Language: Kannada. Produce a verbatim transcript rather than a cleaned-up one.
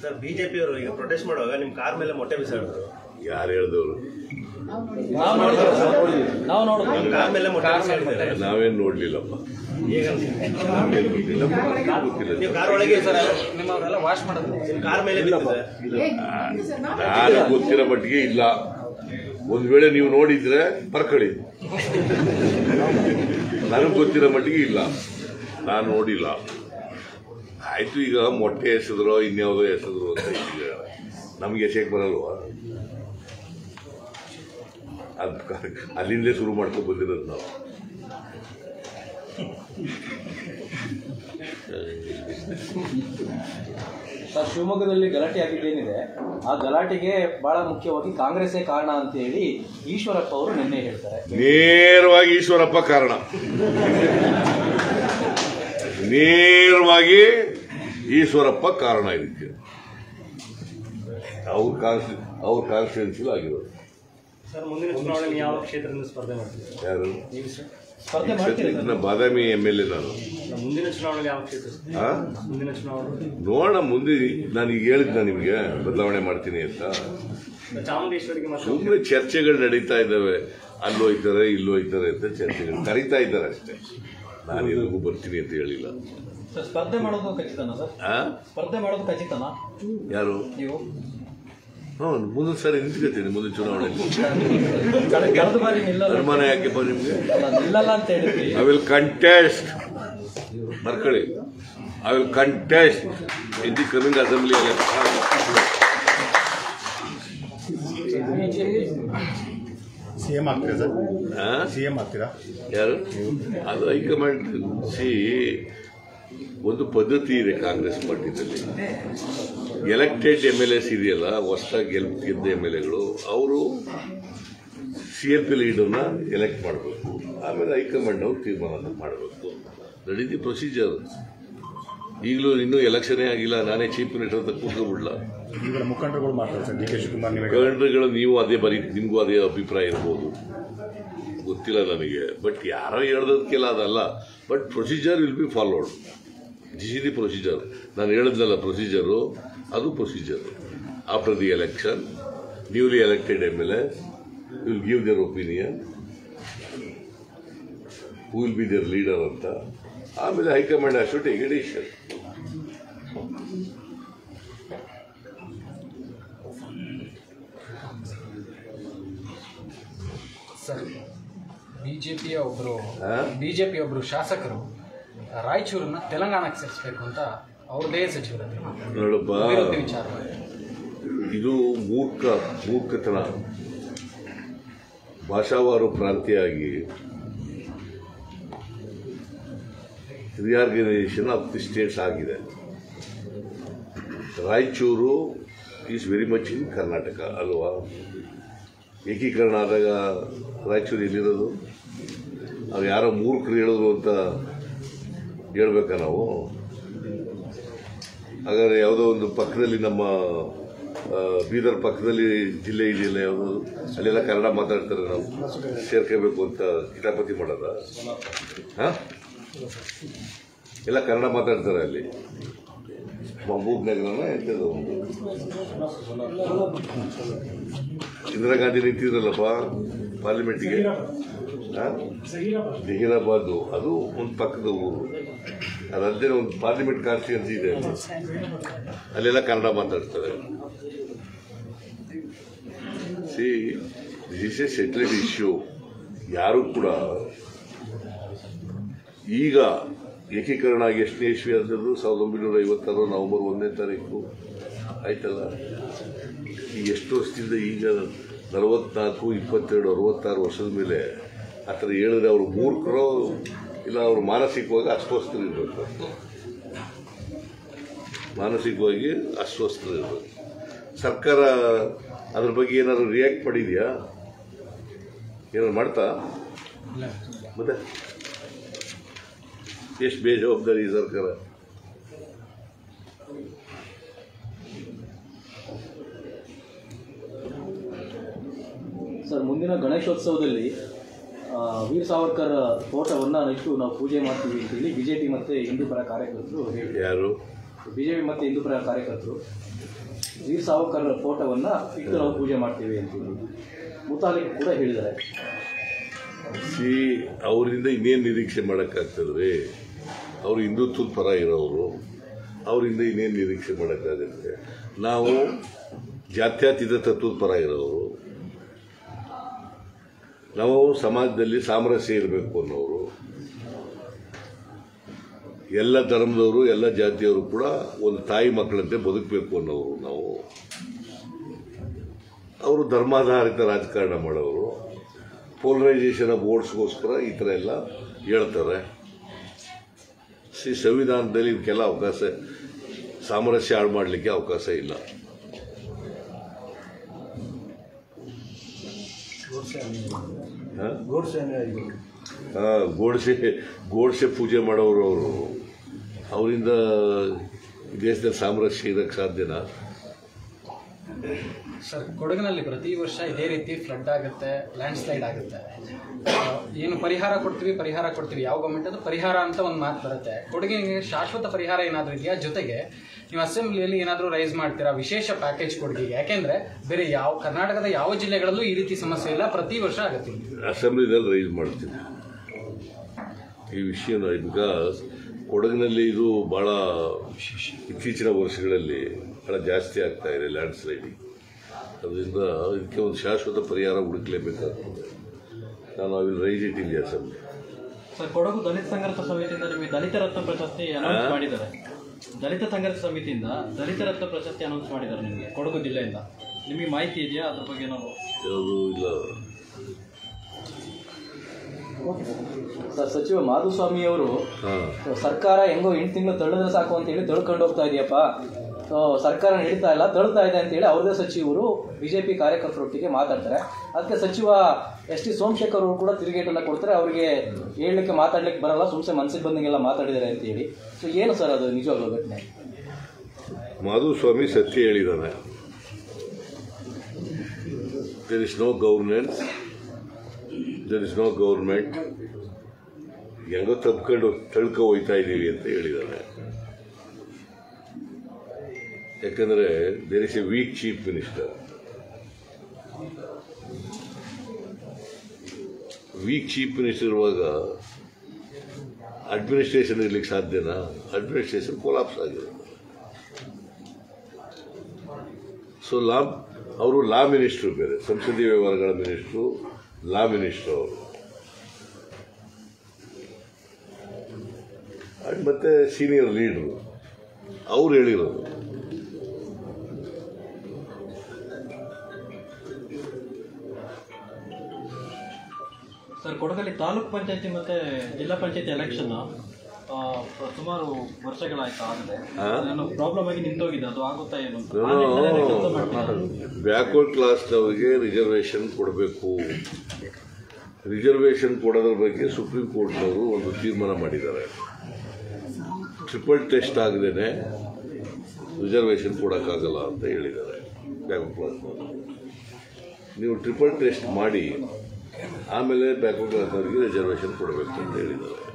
Sir, B J P or protest mode hoga nim car mele motte bisadu. Yaar helidavaru? Now no car mele motte bisadu. Nave nodlillappa. Yegannu car olige sir nimmarella wash madadu. Car mele bidide. Naanu gottira battige illa. Ond vele neevu nodidre parkali. Nanu gottira mattige illa. Naanu nodilla. I think a motte esedro, inyavudo esedro anta idigara. Namage eseyakke baralva. Adu allinde shuru madkondu bandirodu naavu. Sir, Shivamoggadalli galate agidde enide. Aa galatige baala mukhyavagi Congress ಕಾರಣ ಅಂತ ಹೇಳಿ ಈಶ್ವರಪ್ಪ ಅವರು ನೆನ್ನೆ ಹೇಳ್ತಾರೆ. ನೇರವಾಗಿ ಈಶ್ವರಪ್ಪ ಕಾರಣ. ನೇರವಾಗಿ ಈಶ್ವರಪ್ಪ ಕಾರಣ ಇದಕ್ಕೆ. ಅವ್ರ ಕಾನ್ಸ್ ಅವ್ರ ಕಾನ್ಸ್ಟಿಟ್ಯೂನ್ಸಿಲ್ ಆಗಿರೋದು. ಬಾದಾಮಿ ಎಮ್ ಎಲ್ ಎ ನಾನು. ನೋಡೋಣ ಮುಂದೆ, ನಾನು ಈಗ ಹೇಳಿದ್ನ ನಿಮಗೆ ಬದಲಾವಣೆ ಮಾಡ್ತೀನಿ ಅಂತ. ಸುಮ್ಮನೆ ಚರ್ಚೆಗಳು ನಡೀತಾ ಇದ್ದಾವೆ, ಅಲ್ಲೋಯ್ತಾರೆ ಇಲ್ಲೋಯ್ತಾರೆ ಅಂತ ಚರ್ಚೆಗಳು ಕರೀತಾ ಇದ್ದಾರೆ ಅಷ್ಟೇ. ನಾನು ಎಲ್ಲಿಗೂ ಬರ್ತೀನಿ ಅಂತ ಹೇಳಿಲ್ಲ. ಸ್ಪರ್ಧೆ ಮಾಡೋದು ಖಚಿತನಾ ಸರ್? ಸ್ಪರ್ಧೆ ಮಾಡೋದು ಖಚಿತನಾ? ಯಾರು ನೀವು? ಹ್ಞೂ, ಮುಂದಿನ ಸಾರಿ ನಿಂತ್ಕೋತೀನಿ ಮುಂದಿನ ಚುನಾವಣೆಯಲ್ಲಿ. ಅನುಮಾನ ಯಾಕೆ ಬ ನಿಮಗೆ? ಐ ವಿಲ್ ಕಂಟೆಸ್ಟ್, ಬರ್ಕೊಳ್ಳಿ. I will contest in the coming assembly election. CM ಆಗ್ತೀರಾ ಸರ್? ಸಿಎಂ ಆಗ್ತೀರಾ? ಯಾರು? ಅದು ಹೈಕಮಾಂಡ್ ಸಿ ಒಂದು ಪದ್ಧತಿ ಇದೆ ಕಾಂಗ್ರೆಸ್ ಪಾರ್ಟಿನಲ್ಲಿ. ಎಲೆಕ್ಟೆಡ್ ಎಮ್ ಎಲ್ ಎಸ್ ಇದೆಯಲ್ಲ, ಹೊಸದಾಗಿ ಗೆಲ್ ಗೆದ್ದ ಎಮ್ ಎಲ್ ಎಗಳು, ಅವರು ಸಿ ಎಂ ಪಿ ಲೀಡರ್ನ ಎಲೆಕ್ಟ್ ಮಾಡಬೇಕು. ಆಮೇಲೆ ಹೈಕಮಾಂಡ್ ಅವರು ತೀರ್ಮಾನ ಮಾಡಬೇಕು. That is the procedure. ಈಗಲೂ ಇನ್ನೂ ಎಲೆಕ್ಷನೇ ಆಗಿಲ್ಲ, ನಾನೇ ಚೀಫ್ ಮಿನಿಸ್ಟರ್ ಅಂತ ಕೂತ್ಕೊಬಿಡ್ಲ. ಮುಖಂಡರುಗಳು ಮುಖಂಡರುಗಳು ನೀವು ಅದೇ ಬರೀ ನಿಮಗೂ ಅದೇ ಅಭಿಪ್ರಾಯ ಇರ್ಬೋದು, ಗೊತ್ತಿಲ್ಲ ನನಗೆ. ಬಟ್ ಯಾರೋ ಹೇಳ್ದದಕ್ಕೆಲ್ಲ ಅದಲ್ಲ. But procedure will be followed. This is the procedure. ನಾನು ಹೇಳಿದ್ನಲ್ಲ ಪ್ರೊಸೀಜರು, ಅದು procedure. After the election newly elected M L A will give their opinion, who will be their leader ಅಂತ. ಆಮೇಲೆ ಹೈಕಮಾಂಡ್ ಅಷ್ಟು ಟೇಕ್ ಡಿಸಿಷನ್. ಸರ್, ಬಿಜೆಪಿಯ ಒಬ್ಬರು ಬಿಜೆಪಿಯ ಒಬ್ಬರು ಶಾಸಕರು ರಾಯಚೂರನ್ನ ತೆಲಂಗಾಣಕ್ಕೆ ಸೇರಿಸಬೇಕು ಅಂತ ಅವ್ರದೇ ಸಚಿವರ ವಿರೋಧಿ ವಿಚಾರ. ಇದು ಮೂರ್ಖ ಮೂರ್ಖತನ. ಭಾಷಾವಾರು ಪ್ರಾಂತ್ಯವಾಗಿ ರಿಆರ್ಗನೈಸೇಷನ್ ಆಫ್ ದಿ ಸ್ಟೇಟ್ಸ್ ಆಗಿದೆ. Raichur is very much in Karnataka ಅಲ್ವಾ? ಏಕೀಕರಣ ಆದಾಗ ರಾಯಚೂರು ಎಲ್ಲಿರೋದು? ಅದು ಯಾರೋ ಮೂರ್ಖರು ಹೇಳಿದ್ರು ಅಂತ ಹೇಳ್ಬೇಕಾ ನಾವು? ಹಾಗಾದರೆ ಯಾವುದೋ ಒಂದು ಪಕ್ಕದಲ್ಲಿ ನಮ್ಮ ಬೀದರ್ ಪಕ್ಕದಲ್ಲಿ ಜಿಲ್ಲೆ ಇದೆಯಲ್ಲ ಯಾವುದು, ಅಲ್ಲೆಲ್ಲ ಕನ್ನಡ ಮಾತಾಡ್ತಾರೆ, ನಾವು ಸೇರ್ಕೋಬೇಕು ಅಂತ ಕಿತಾಪತಿ ಮಾಡೋದ? ಹಾಂ, ಎಲ್ಲ ಕನ್ನಡ ಮಾತಾಡ್ತಾರೆ ಅಲ್ಲಿ. ಮಹಬೂಬ್ನಗರನ ಎಂಥದ್ದು ಒಂದು ಇಂದಿರಾ ಗಾಂಧಿ ನಿಂತಿದ್ರಲ್ಲಪ್ಪ ಪಾರ್ಲಿಮೆಂಟಿಗೆ, ಜಹೀರಾಬಾದು, ಅದು ಒಂದು ಪಕ್ಕದ ಊರು. ಅದಲ್ಲದೆ ಒಂದು ಪಾರ್ಲಿಮೆಂಟ್ ಕಾನ್ಸ್ಟಿಟ್ಯೂನ್ಸಿ ಇದೆ, ಅಲ್ಲೆಲ್ಲ ಕನ್ನಡ ಮಾತಾಡ್ತಾರೆ. See, this is a settled issue. ಯಾರು ಕೂಡ ಈಗ ಏಕೀಕರಣ ಆಗಿ ಎಷ್ಟನೇ ಇಶ್ವಿ ಅಂತದ್ದು ಸಾವಿರದ ಒಂಬೈನೂರ ಐವತ್ತಾರು ನವಂಬರ್ ಒಂದನೇ ತಾರೀಕು ಆಯ್ತಲ್ಲ. ಈಗ ಎಷ್ಟು ವರ್ಷದಿಂದ, ಈಗ ನಲವತ್ನಾಲ್ಕು ಇಪ್ಪತ್ತೆರಡು ಅರವತ್ತಾರು ವರ್ಷದ ಮೇಲೆ ಆ ಥರ ಹೇಳಿದ್ರೆ ಅವರು ಮೂರ್ಖರು ಇಲ್ಲ, ಅವರು ಮಾನಸಿಕವಾಗಿ ಅಸ್ವಸ್ಥರು ಇರಬೇಕು. ಮಾನಸಿಕವಾಗಿ ಅಸ್ವಸ್ಥರು ಇರಬೇಕು. ಸರ್ಕಾರ ಅದ್ರ ಬಗ್ಗೆ ಏನಾದರೂ ರಿಯಾಕ್ಟ್ ಮಾಡಿದೆಯಾ? ಏನಾದ್ರು ಮಾಡ್ತಾ? ಮತ್ತೆ ಎಷ್ಟು ಬೇಜವಾಬ್ದಾರಿ ಈ ಸರ್ಕಾರ. ಸರ್, ಮುಂದಿನ ಗಣೇಶೋತ್ಸವದಲ್ಲಿ ವೀರ್ ಸಾವರ್ಕರ್ ಫೋಟೋವನ್ನು ಇಟ್ಟು ನಾವು ಪೂಜೆ ಮಾಡ್ತೀವಿ ಅಂತೇಳಿ ಬಿಜೆಪಿ ಮತ್ತು ಹಿಂದೂ ಪರ ಕಾರ್ಯಕರ್ತರು, ಯಾರು ಬಿಜೆಪಿ ಮತ್ತು ಹಿಂದೂ ಪರ ಕಾರ್ಯಕರ್ತರು ವೀರ್ ಸಾವರ್ಕರ್ ಫೋಟೋವನ್ನು ಇಟ್ಟು ನಾವು ಪೂಜೆ ಮಾಡ್ತೀವಿ ಅಂತ ಮುತಾಲಿಕ್ ಕೂಡ ಹೇಳಿದ್ದಾರೆ. ಸಿ ಅವರಿಂದ ಇನ್ನೇನು ನಿರೀಕ್ಷೆ ಮಾಡೋಕ್ಕಾಗ್ತದ್ರಿ? ಅವರು ಹಿಂದುತ್ವದ ಪರ ಇರೋರು, ಅವರಿಂದ ಇನ್ನೇನು ನಿರೀಕ್ಷೆ ಮಾಡೋಕ್ಕಾಗುತ್ತೆ? ನಾವು ಜಾತ್ಯತೀತ ತತ್ವದ ಪರ ಇರೋರು, ನಾವು ಸಮಾಜದಲ್ಲಿ ಸಾಮರಸ್ಯ ಇರಬೇಕು ಅನ್ನೋರು, ಎಲ್ಲ ಧರ್ಮದವರು ಎಲ್ಲ ಜಾತಿಯವರು ಕೂಡ ಒಂದು ತಾಯಿ ಮಕ್ಕಳಂತೆ ಬದುಕಬೇಕು ಅನ್ನೋರು ನಾವು. ಅವರು ಧರ್ಮಾಧಾರಿತ ರಾಜಕಾರಣ ಮಾಡೋರು, ಪೋಲರೈಸೇಷನ್ ಆಫ್ ವೋಟ್ಸ್ಗೋಸ್ಕರ ಈ ಥರ ಎಲ್ಲ ಹೇಳ್ತಾರೆ. ಸಿ ಸಂವಿಧಾನದಲ್ಲಿ ಇದಕ್ಕೆಲ್ಲ ಅವಕಾಶ, ಸಾಮರಸ್ಯ ಹಾಳು ಮಾಡಲಿಕ್ಕೆ ಅವಕಾಶ ಇಲ್ಲ. ಗೋಡ್ಸೆ ಗೋಡ್ಸೆ ಪೂಜೆ ಮಾಡೋರು ಅವರು, ಅವರಿಂದ ದೇಶದಲ್ಲಿ ಸಾಮರಸ್ಯ ಇರೋಕ್ಕೆ ಸಾಧ್ಯನಾ? ಸರ್, ಕೊಡಗಿನಲ್ಲಿ ಪ್ರತಿ ವರ್ಷ ಇದೇ ರೀತಿ ಫ್ಲಡ್ ಆಗುತ್ತೆ, ಲ್ಯಾಂಡ್ ಸ್ಲೈಡ್ ಆಗುತ್ತೆ. ಏನು ಪರಿಹಾರ ಕೊಡ್ತೀವಿ ಪರಿಹಾರ ಕೊಡ್ತೀವಿ ಯಾವ ಗೌರ್ಮೆಂಟ್ ಅದು ಪರಿಹಾರ ಅಂತ ಒಂದು ಮಾತು ಬರುತ್ತೆ. ಕೊಡಗಿಗೆ ಶಾಶ್ವತ ಪರಿಹಾರ ಏನಾದರೂ ಇದೆಯಾ? ಜೊತೆಗೆ ನೀವು ಅಸೆಂಬ್ಲಿಯಲ್ಲಿ ಏನಾದರೂ ರೈಸ್ ಮಾಡ್ತೀರಾ ವಿಶೇಷ ಪ್ಯಾಕೇಜ್ ಕೊಡಗಿಗೆ? ಯಾಕೆಂದರೆ ಬೇರೆ ಯಾವ ಕರ್ನಾಟಕದ ಯಾವ ಜಿಲ್ಲೆಗಳಲ್ಲೂ ಈ ರೀತಿ ಸಮಸ್ಯೆ ಇಲ್ಲ, ಪ್ರತಿ ವರ್ಷ ಆಗುತ್ತೆ. ಅಸೆಂಬ್ಲಿನಲ್ಲಿ ರೈಸ್ ಮಾಡ್ತೀನಿ ಈ ವಿಷಯ. ಬಿಕಾಸ್ ಕೊಡಗಿನಲ್ಲಿ ಇದು ಭಾಳ ಇತ್ತೀಚಿನ ವರ್ಷಗಳಲ್ಲಿ ಭಾಳ ಜಾಸ್ತಿ ಆಗ್ತಾ ಇದೆ ಲ್ಯಾಂಡ್ ಸ್ಲೈಡಿಂಗ್. ಅದರಿಂದ ಇದಕ್ಕೆ ಒಂದು ಶಾಶ್ವತ ಪರಿಹಾರ ಹುಡುಕಲೇಬೇಕಾಗ್ತದೆ. ನಾನು I will raise it in the assembly. Sir, Kodagu ದಲಿತ ಸಂಘರ್ಷ ಸಮಿತಿಯಿಂದ ನಿಮಗೆ ದಲಿತ ರತ್ನ ಪ್ರಶಸ್ತಿ ಅನೌನ್ಸ್ ಮಾಡಿದ್ದಾರೆ. ದಲಿತ ಸಂಘರ್ಷ ಸಮಿತಿಯಿಂದ ದಲಿತ ರತ್ನ ಪ್ರಶಸ್ತಿ ಅನೌನ್ಸ್ ಮಾಡಿದ್ದಾರೆ ನಿಮಗೆ ಕೊಡಗು ಜಿಲ್ಲೆಯಿಂದ. ನಿಮಗೆ ಮಾಹಿತಿ ಇದೆಯಾ ಅದ್ರ ಬಗ್ಗೆ? ನಾವು ಯಾವುದೂ ಇಲ್ಲ. ಸರ್, ಸಚಿವ ಮಾಧುಸ್ವಾಮಿ ಅವರು ಸರ್ಕಾರ ಹೆಂಗೋ ಎಂಟು ತಿಂಗಳು ತಳ್ಳಿದ್ರೆ ಸಾಕು ಅಂತ ಹೇಳಿ ತಳ್ಕೊಂಡು ಹೋಗ್ತಾ ಇದೆಯಪ್ಪ, ಸರ್ಕಾರ ಹಿಡಿತಾ ಇಲ್ಲ ತಳ್ತಾ ಇದೆ ಅಂತೇಳಿ ಅವ್ರದೇ ಸಚಿವರು ಬಿಜೆಪಿ ಕಾರ್ಯಕರ್ತರೊಟ್ಟಿಗೆ ಮಾತಾಡ್ತಾರೆ. ಅದಕ್ಕೆ ಸಚಿವ ಎಸ್ ಟಿ ಸೋಮಶೇಖರ್ ಅವರು ಕೂಡ ತಿರುಗೇಟನ್ನು ಕೊಡ್ತಾರೆ. ಅವರಿಗೆ ಹೇಳಲಿಕ್ಕೆ ಮಾತಾಡ್ಲಿಕ್ಕೆ ಬರಲ್ಲ, ಸುಮ್ಮನೆ ಮನಸ್ಸಿಗೆ ಬಂದಂಗೆಲ್ಲ ಮಾತಾಡಿದ್ದಾರೆ ಅಂತೇಳಿ. ಸೊ ಏನು ಸರ್ ಅದು ನಿಜವಾಗ್ಲೂ ಘಟನೆ? ಮಾಧುಸ್ವಾಮಿ ಸತ್ಯ ಹೇಳಿದ್ದಾನೆ. There is no governance, there is no government, ಹೆಂಗೋ ತಪ್ಕೊಂಡು ತಳ್ಕೊ ಹೋಗ್ತಾ ಇದ್ದೀವಿ ಅಂತ ಹೇಳಿದ್ದಾನೆ. ಯಾಕಂದರೆ there is a weak chief minister. Weak chief minister ಇರುವಾಗ ಅಡ್ಮಿನಿಸ್ಟ್ರೇಷನ್ ಇರಲಿಕ್ಕೆ ಸಾಧ್ಯನಾ? ಅಡ್ಮಿನಿಸ್ಟ್ರೇಷನ್ ಕೊಲಾಪ್ಸ್ ಆಗಿದೆ. ಸೊ ಲಾ ಅವರು ಲಾ ಮಿನಿಸ್ಟ್ರು, ಬೇರೆ ಸಂಸದೀಯ ವ್ಯವಹಾರಗಳ ಮಿನಿಸ್ಟ್ರು, ಲಾ ಮಿನಿಸ್ಟ್ರು ಅವರು. ಅಂಡ್ ಮತ್ತು ಸೀನಿಯರ್ ಲೀಡ್ರು ಅವ್ರು ಹೇಳಿರೋದು. ಸರ್, ಕೊಡಗಲ್ಲಿ ತಾಲೂಕ್ ಪಂಚಾಯತಿ ಮತ್ತು ಜಿಲ್ಲಾ ಪಂಚಾಯತಿ ಎಲೆಕ್ಷನ್ ಸುಮಾರು ವರ್ಷಗಳಾಯ್ತು, ಆದರೆ ನಾನು ಪ್ರಾಬ್ಲಮ್ ಆಗಿ ನಿಂತೋಗಿದೆ. ಅದು ಆಗುತ್ತಾ ಏನು? ಬ್ಯಾಕ್ವರ್ಡ್ ಕ್ಲಾಸ್ನವರಿಗೆ ರಿಸರ್ವೇಷನ್ ಕೊಡಬೇಕು. ರಿಸರ್ವೇಷನ್ ಕೊಡೋದ್ರ ಬಗ್ಗೆ ಸುಪ್ರೀಂ ಕೋರ್ಟ್ನವರು ಒಂದು ತೀರ್ಮಾನ ಮಾಡಿದ್ದಾರೆ. ಟ್ರಿಪಲ್ ಟೆಸ್ಟ್ ಆಗದೇನೆ ರಿಸರ್ವೇಷನ್ ಕೊಡೋಕ್ಕಾಗಲ್ಲ ಅಂತ ಹೇಳಿದ್ದಾರೆ ಬ್ಯಾಕ್ವರ್ಡ್ ಕ್ಲಾಸ್ನವರು. ನೀವು ಟ್ರಿಪಲ್ ಟೆಸ್ಟ್ ಮಾಡಿ ಆಮೇಲೆ ಬ್ಯಾಕ್ವರ್ಡ್ ಕ್ಲಾಸ್ನವರಿಗೆ ರಿಸರ್ವೇಷನ್ ಕೊಡಬೇಕು ಅಂತ ಹೇಳಿದ್ದಾರೆ.